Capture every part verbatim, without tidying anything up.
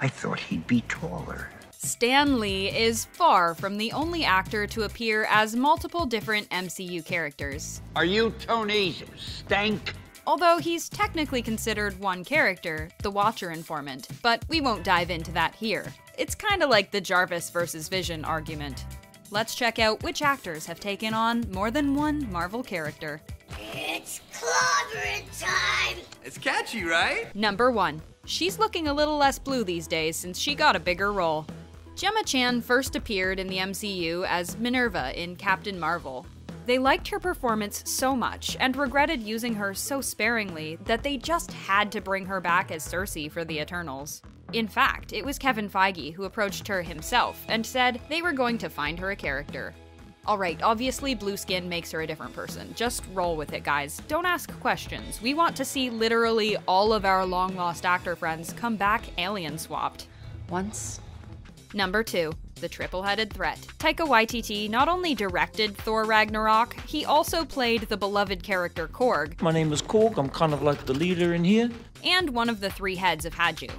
I thought he'd be taller. Stan Lee is far from the only actor to appear as multiple different M C U characters. Are you Tony Stank? Although he's technically considered one character, the Watcher informant, but we won't dive into that here. It's kinda like the Jarvis versus Vision argument. Let's check out which actors have taken on more than one Marvel character. It's clobbering time! It's catchy, right? Number one. She's looking a little less blue these days since she got a bigger role. Gemma Chan first appeared in the M C U as Minn-Erva in Captain Marvel. They liked her performance so much and regretted using her so sparingly that they just had to bring her back as Sersi for the Eternals. In fact, it was Kevin Feige who approached her himself and said they were going to find her a character. Alright, obviously blue skin makes her a different person. Just roll with it, guys. Don't ask questions. We want to see literally all of our long-lost actor friends come back alien-swapped. Once. Number two. The triple-headed threat. Taika Waititi not only directed Thor: Ragnarok, he also played the beloved character Korg. My name is Korg, I'm kind of like the leader in here. And one of the three heads of Hadju.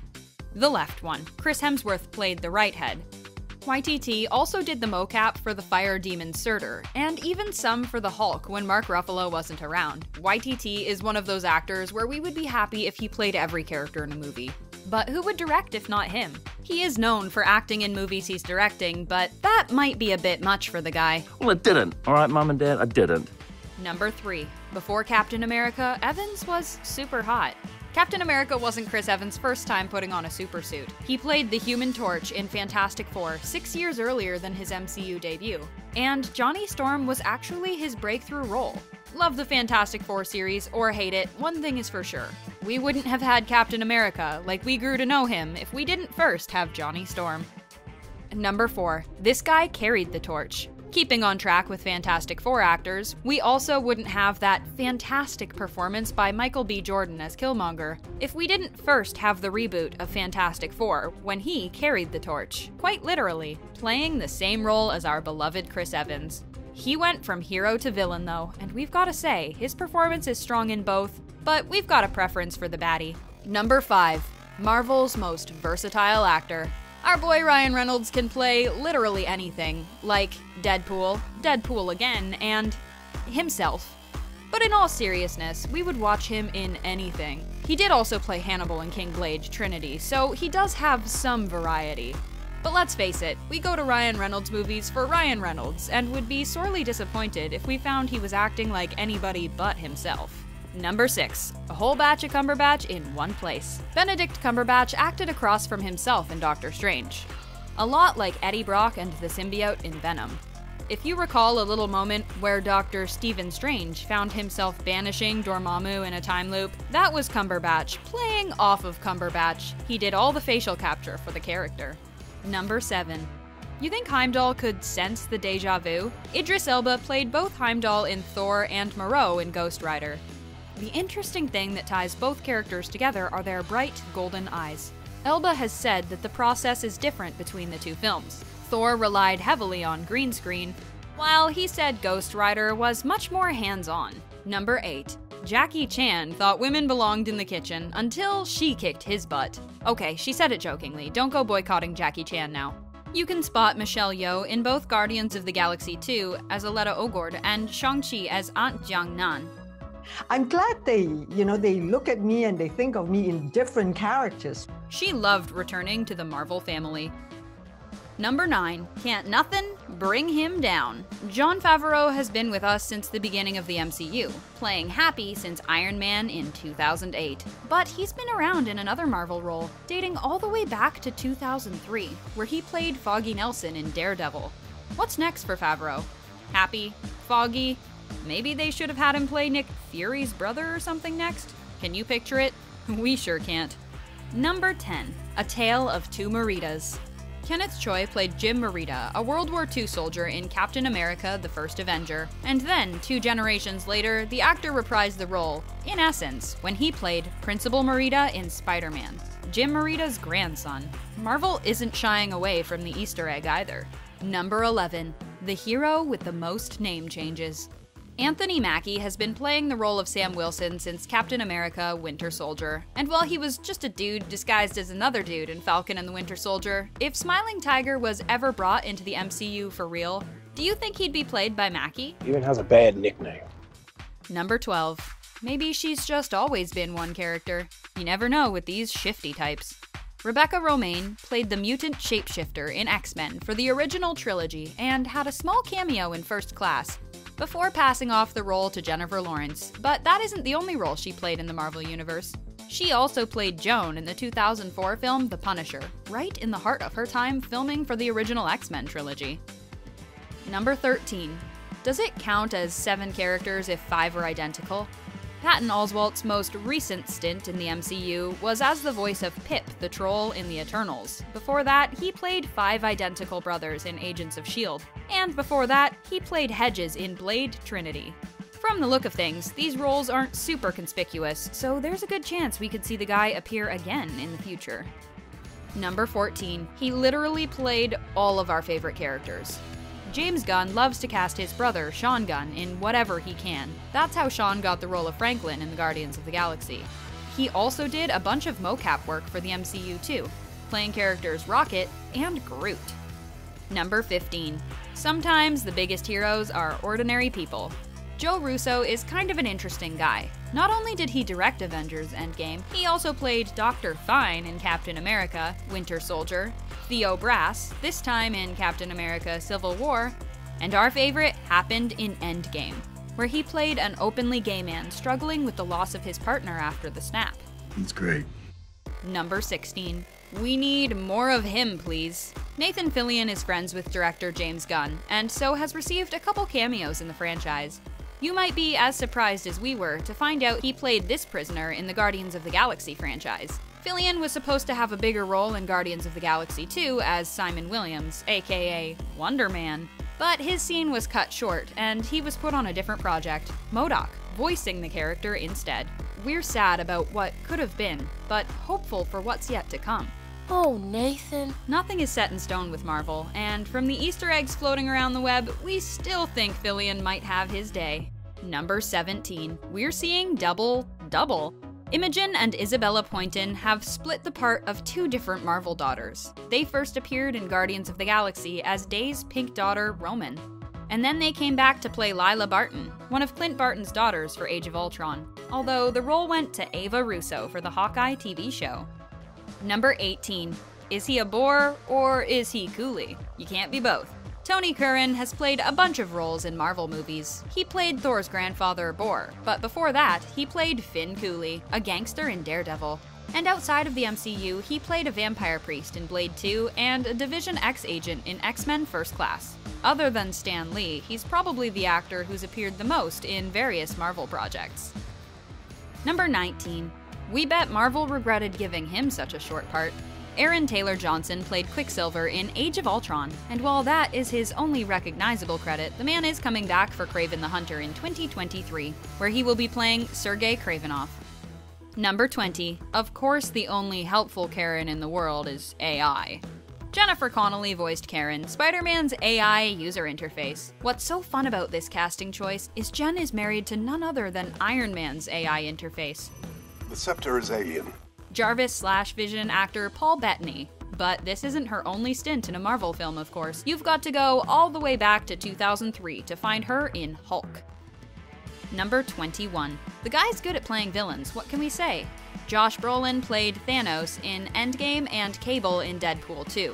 The left one. Chris Hemsworth played the right head. Waititi also did the mocap for the fire demon Surtur, and even some for the Hulk when Mark Ruffalo wasn't around. Waititi is one of those actors where we would be happy if he played every character in a movie. But who would direct if not him? He is known for acting in movies he's directing, but that might be a bit much for the guy. Well, I didn't. All right, Mom and Dad, I didn't. Number three. Before Captain America, Evans was super hot. Captain America wasn't Chris Evans' first time putting on a supersuit. He played the Human Torch in Fantastic Four six years earlier than his M C U debut. And Johnny Storm was actually his breakthrough role. Love the Fantastic Four series or hate it, one thing is for sure. We wouldn't have had Captain America like we grew to know him if we didn't first have Johnny Storm. Number four. This guy carried the torch. Keeping on track with Fantastic Four actors, we also wouldn't have that fantastic performance by Michael B. Jordan as Killmonger if we didn't first have the reboot of Fantastic Four when he carried the torch, quite literally, playing the same role as our beloved Chris Evans. He went from hero to villain though, and we've gotta say, his performance is strong in both, but we've got a preference for the baddie. Number five. Marvel's most versatile actor. Our boy Ryan Reynolds can play literally anything, like Deadpool, Deadpool again, and himself. But in all seriousness, we would watch him in anything. He did also play Hannibal in Blade: Trinity, so he does have some variety. But let's face it, we go to Ryan Reynolds movies for Ryan Reynolds, and would be sorely disappointed if we found he was acting like anybody but himself. Number six. A whole batch of Cumberbatch in one place. Benedict Cumberbatch acted across from himself in Doctor Strange. A lot like Eddie Brock and the symbiote in Venom. If you recall a little moment where Doctor Stephen Strange found himself banishing Dormammu in a time loop, that was Cumberbatch playing off of Cumberbatch. He did all the facial capture for the character. Number seven. You think Heimdall could sense the deja vu? Idris Elba played both Heimdall in Thor and Moreau in Ghost Rider. The interesting thing that ties both characters together are their bright, golden eyes. Elba has said that the process is different between the two films. Thor relied heavily on green screen, while he said Ghost Rider was much more hands-on. Number eight. Jackie Chan thought women belonged in the kitchen until she kicked his butt. Okay, she said it jokingly, don't go boycotting Jackie Chan now. You can spot Michelle Yeoh in both Guardians of the Galaxy two as Aletta O'Gord and Shang-Chi as Aunt Jiang Nan. I'm glad they, you know, they look at me and they think of me in different characters. She loved returning to the Marvel family. Number nine. Can't nothing bring him down. Jon Favreau has been with us since the beginning of the M C U, playing Happy since Iron Man in two thousand eight. But he's been around in another Marvel role, dating all the way back to two thousand three, where he played Foggy Nelson in Daredevil. What's next for Favreau? Happy? Foggy? Maybe they should have had him play Nick Fury's brother or something next? Can you picture it? We sure can't. Number ten. A Tale of Two Meritas. Kenneth Choi played Jim Merita, a World War Two soldier in Captain America: The First Avenger. And then, two generations later, the actor reprised the role, in essence, when he played Principal Merita in Spider-Man, Jim Merita's grandson. Marvel isn't shying away from the Easter egg either. Number eleven. The hero with the most name changes. Anthony Mackie has been playing the role of Sam Wilson since Captain America: Winter Soldier, and while he was just a dude disguised as another dude in Falcon and the Winter Soldier, if Smiling Tiger was ever brought into the M C U for real, do you think he'd be played by Mackie? He even has a bad nickname. Number twelve. Maybe she's just always been one character. You never know with these shifty types. Rebecca Romaine played the mutant shapeshifter in X-Men for the original trilogy and had a small cameo in First Class, before passing off the role to Jennifer Lawrence, but that isn't the only role she played in the Marvel Universe. She also played Joan in the two thousand four film The Punisher, right in the heart of her time filming for the original X-Men trilogy. Number thirteen. Does it count as seven characters if five are identical? Patton Oswalt's most recent stint in the M C U was as the voice of Pip the Troll in The Eternals. Before that, he played five identical brothers in Agents of S H I E L D, and before that, he played Hedges in Blade: Trinity. From the look of things, these roles aren't super conspicuous, so there's a good chance we could see the guy appear again in the future. Number fourteen. He literally played all of our favorite characters. James Gunn loves to cast his brother, Sean Gunn, in whatever he can. That's how Sean got the role of Franklin in the Guardians of the Galaxy. He also did a bunch of mocap work for the M C U too, playing characters Rocket and Groot. Number fifteen. Sometimes the biggest heroes are ordinary people. Joe Russo is kind of an interesting guy. Not only did he direct Avengers: Endgame, he also played Doctor Fine in Captain America: Winter Soldier, Theo Brass, this time in Captain America: Civil War, and our favorite happened in Endgame, where he played an openly gay man struggling with the loss of his partner after the snap. It's great. Number sixteen. We need more of him, please. Nathan Fillion is friends with director James Gunn, and so has received a couple cameos in the franchise. You might be as surprised as we were to find out he played this prisoner in the Guardians of the Galaxy franchise. Fillion was supposed to have a bigger role in Guardians of the Galaxy two as Simon Williams, aka Wonder Man, but his scene was cut short and he was put on a different project, M O D O K, voicing the character instead. We're sad about what could have been, but hopeful for what's yet to come. Oh, Nathan. Nothing is set in stone with Marvel, and from the Easter eggs floating around the web, we still think Fillion might have his day. Number seventeen. We're seeing double, double. Imogen and Isabella Poynton have split the part of two different Marvel daughters. They first appeared in Guardians of the Galaxy as Day's pink daughter, Roman. And then they came back to play Lila Barton, one of Clint Barton's daughters for Age of Ultron, although the role went to Ava Russo for the Hawkeye T V show. Number eighteen. Is he a bore or is he coolie? You can't be both. Tony Curran has played a bunch of roles in Marvel movies. He played Thor's grandfather, Bor, but before that, he played Finn Cooley, a gangster in Daredevil. And outside of the M C U, he played a vampire priest in Blade two and a Division X agent in X-Men First Class. Other than Stan Lee, he's probably the actor who's appeared the most in various Marvel projects. Number nineteen. We bet Marvel regretted giving him such a short part. Aaron Taylor-Johnson played Quicksilver in Age of Ultron, and while that is his only recognizable credit, the man is coming back for Kraven the Hunter in twenty twenty-three, where he will be playing Sergei Kravinoff. Number twenty. Of course, the only helpful Karen in the world is A I. Jennifer Connelly voiced Karen, Spider-Man's A I user interface. What's so fun about this casting choice is Jen is married to none other than Iron Man's A I interface. The scepter is alien. Jarvis slash Vision actor Paul Bettany. But this isn't her only stint in a Marvel film, of course. You've got to go all the way back to two thousand three to find her in Hulk. Number twenty-one. The guy's good at playing villains, what can we say? Josh Brolin played Thanos in Endgame and Cable in Deadpool two.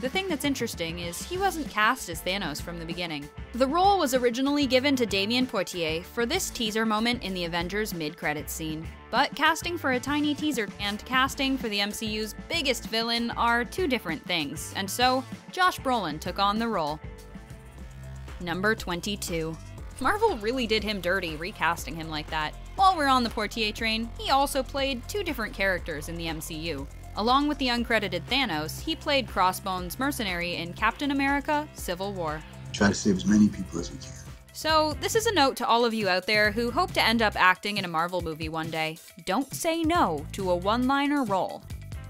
The thing that's interesting is he wasn't cast as Thanos from the beginning. The role was originally given to Damien Poitier for this teaser moment in the Avengers mid-credits scene. But casting for a tiny teaser and casting for the M C U's biggest villain are two different things, and so Josh Brolin took on the role. Number twenty-two. Marvel really did him dirty recasting him like that. While we're on the Poitier train, he also played two different characters in the M C U. Along with the uncredited Thanos, he played Crossbones mercenary in Captain America: Civil War. Try to save as many people as we can. So this is a note to all of you out there who hope to end up acting in a Marvel movie one day. Don't say no to a one-liner role.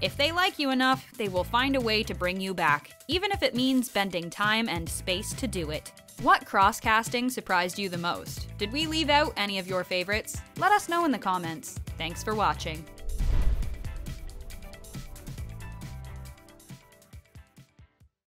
If they like you enough, they will find a way to bring you back, even if it means bending time and space to do it. What cross-casting surprised you the most? Did we leave out any of your favorites? Let us know in the comments. Thanks for watching.